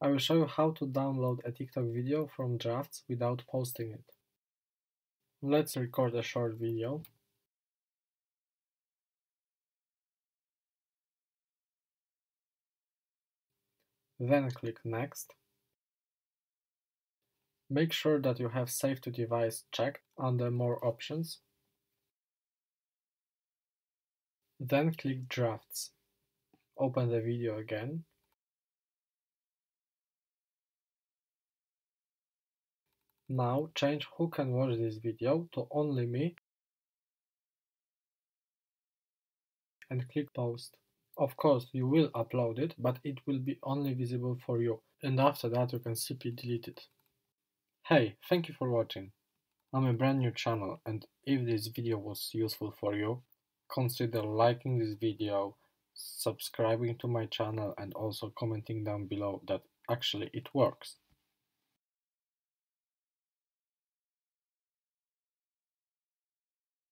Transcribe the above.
I will show you how to download a TikTok video from drafts without posting it. Let's record a short video. Then click Next. Make sure that you have Save to Device checked under More Options. Then click Drafts. Open the video again. Now change who can watch this video to only me and click Post. Of course, you will upload it, but it will be only visible for you, and after that you can simply delete it. Hey, thank you for watching. I'm a brand new channel, and if this video was useful for you, consider liking this video, subscribing to my channel, and also commenting down below that actually it works.